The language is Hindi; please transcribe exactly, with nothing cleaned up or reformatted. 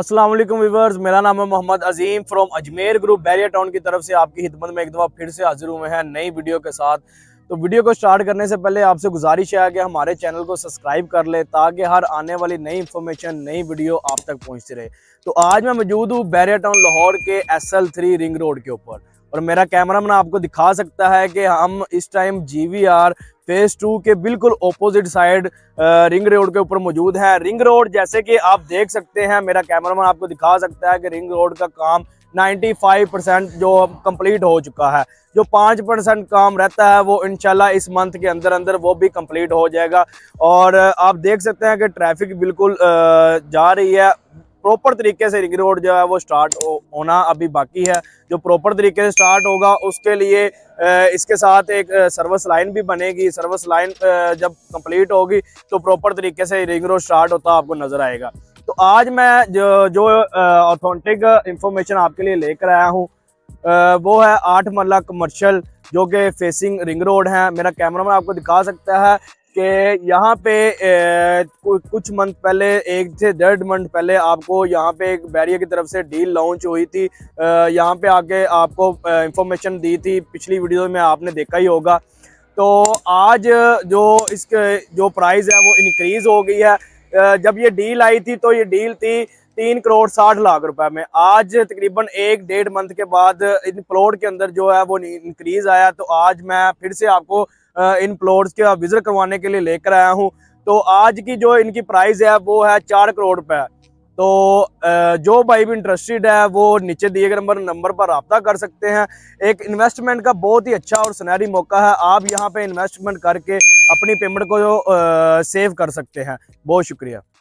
अस्सलाम वालेकुम व्यूअर्स, मेरा नाम है Mohammad Azeem from Ajmer group Bahria town की तरफ से आपकी खिदमत में एक दफ़ा फिर से हाजिर हुए हैं नई वीडियो के साथ। तो वीडियो को स्टार्ट करने से पहले आपसे गुजारिश है कि हमारे चैनल को सब्सक्राइब कर लें ताकि हर आने वाली नई इन्फॉर्मेशन, नई वीडियो आप तक पहुंचती रहे। तो आज मैं मौजूद हूँ बहरिया टाउन लाहौर के S L three ring road के ऊपर और मेरा कैमरामैन आपको दिखा सकता है कि हम इस time G V R phase two के बिल्कुल ऑपोजिट साइड रिंग रोड के ऊपर मौजूद है। रिंग रोड जैसे कि आप देख सकते हैं, मेरा कैमरामैन आपको दिखा सकता है कि रिंग रोड का काम पचानवे परसेंट जो कंप्लीट हो चुका है, जो पाँच परसेंट काम रहता है वो इंशाल्लाह इस मंथ के अंदर अंदर वो भी कंप्लीट हो जाएगा। और आप देख सकते हैं कि ट्रैफिक बिल्कुल जा रही है, प्रॉपर तरीके से रिंग रोड जो है वो स्टार्ट हो, होना अभी बाकी है। जो प्रॉपर तरीके से स्टार्ट होगा उसके लिए इसके साथ एक सर्विस लाइन भी बनेगी। सर्विस लाइन जब कंप्लीट होगी तो प्रॉपर तरीके से रिंग रोड स्टार्ट होता आपको नजर आएगा। तो आज मैं जो जो ऑथेंटिक इंफॉर्मेशन आपके लिए लेकर आया हूँ वो है आठ मरला कमर्शियल जो कि फेसिंग रिंग रोड है। मेरा कैमरामैन आपको दिखा सकता है कि यहाँ पे ए, कुछ मंथ पहले, एक से डेढ़ मंथ पहले आपको यहाँ पे एक बहरिया की तरफ से डील लॉन्च हुई थी। यहाँ पे आके आपको इंफॉर्मेशन दी थी, पिछली वीडियो में आपने देखा ही होगा। तो आज जो इसके जो प्राइस है वो इंक्रीज़ हो गई है। जब ये डील आई थी तो ये डील थी तीन करोड़ साठ लाख रुपए में। आज तकरीबन एक डेढ़ मंथ के बाद इन प्लॉट के अंदर जो है वो इंक्रीज़ आया। तो आज मैं फिर से आपको इन प्लॉट्स के विजिट करवाने के लिए लेकर आया हूं। तो आज की जो इनकी प्राइस है वो है चार करोड़ रुपए। तो जो भाई भी इंटरेस्टेड है वो नीचे दिए गए नंबर नंबर पर रब्ता कर सकते हैं। एक इन्वेस्टमेंट का बहुत ही अच्छा और सुनहरी मौका है, आप यहाँ पे इन्वेस्टमेंट करके अपनी पेमेंट को जो सेव कर सकते हैं। बहुत शुक्रिया।